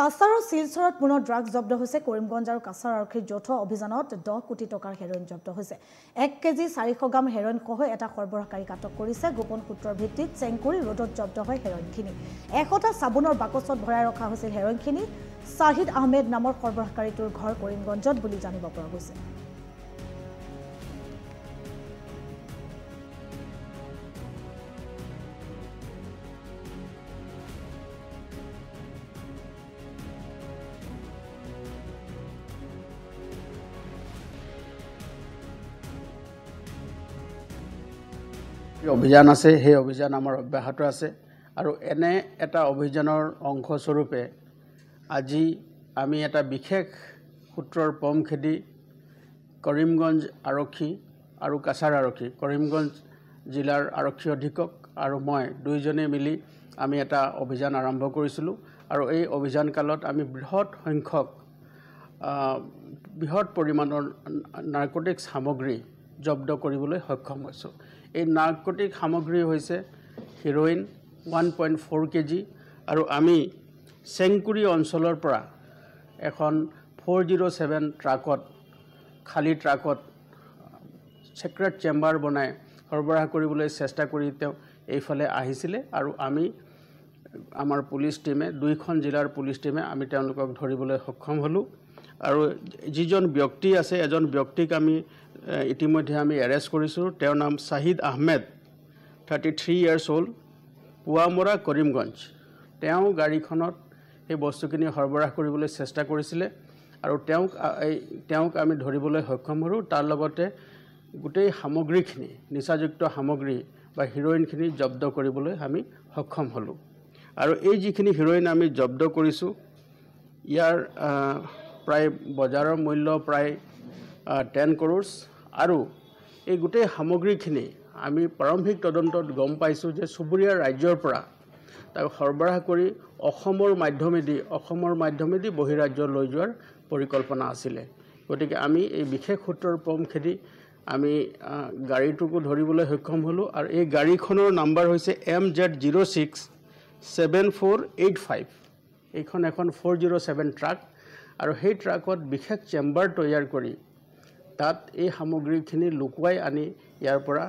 কাছাৰ আৰু শিলচৰত পুনৰ ড্ৰাগছ জব্দ হৈছে। কৰিমগঞ্জ আৰু কাছাৰ আৰক্ষীৰ যৌথ অভিযানত 10 কোটি টকাৰ হেৰইন জব্দ হৈছে। 1 কেজি 400 গ্ৰাম হেৰইন সহ এটা সৰবৰাহকাৰীক আটক কৰিছে। গোপন সূত্ৰৰ ভিত্তিত চেংকুৰি ৰোডত জব্দ হয় হেৰইনখিনি। 100টা চাবোনৰ বাকচত ভৰাই ৰখা হৈছিল হেৰইনখিনি। শাহিদ আহমেদ নামৰ সৰবৰাহকাৰীটোৰ ঘৰ কৰিমগঞ্জত বুলি জানিব পৰা গৈছে। अभियान आसे हे अभियान आमार अब्याहत आसे आरो एने एटा अभियानर अंशस्वरूपे आजि आमी एटा विशेष सूत्रर पम खेदी करीमगंज आरक्षी आरो कासार आरक्षी करीमगंज जिलार आरक्षी अधीक्षक आरो मैं दुइजने मिली आमी एटा अभियान आरम्भ करिसिलु। आरो ए अभियान कालत आमी बृहत परिमाणर नार्कोटिक्स सामग्री जब्द কৰিবলৈ सक्षम হৈছো। এই নাৰ্কোটিক সামগ্ৰী হৈছে হিৰোইন 1.4 কেজি আৰু আমি চেংকুৰি অঞ্চলৰ পৰা এখন 407 ট্ৰাকত খালি ট্ৰাকত সেক্ৰেট চেম্বাৰ বনাই সৰবৰাহ কৰিবলৈ চেষ্টা কৰি তেওঁ এইফালে আহিছিলে আৰু আমি আমাৰ পুলিশ টিমে দুইখন জিলাৰ পুলিশ টিমে আমি তেওঁলোকক ধৰিবলৈ সক্ষম হলো। আৰু যিজন ব্যক্তি আছে এজন ব্যক্তিক আমি ইতিমধ্যে আমি এৰেষ্ট কৰিছোঁ। তেওঁৰ নাম শাহিদ আহমেদ 33 years old পুৱামৰা কৰিমগঞ্জ। তেওঁ গাড়ীখনত এই বস্তুখিনি সৰবৰাহ কৰিবলৈ চেষ্টা কৰিছিলে আৰু তেওঁক আমি ধৰিবলৈ সক্ষম হ'লো। তাৰ লগতে গোটেই সামগ্ৰীখিনি নিচাযুক্ত সামগ্ৰী বা হিৰইনখিনি জব্দ কৰিবলৈ আমি সক্ষম হ'লো। আৰু এই যিখিনি হিৰইন আমি জব্দ কৰিছোঁ ইয়াৰ प्राय बजार मूल्य प्राय 10 crores और ये गोटे सामग्रीखिनि आमी प्रारंभिक तदंतत गम पाइसु जे सुबुरिया राज्यर परा ताक सरबराह करी अखोमर माध्यमेदी बहिराज्य लई जोवार परिकल्पना आसिले। गतिके आमी ए विशेष सूत्रर पम खेदी आमी गाड़ीटुकु धरिबोले सक्षम हलो। और ये गाड़ीखनर नम्बर होइसे MZ067485 एखन एखन 407 ट्राक और हे ट्राकत विशेष चेम्बार तैयार करी तात ए सामग्रीखिनि लुकुवाई आनी यार परा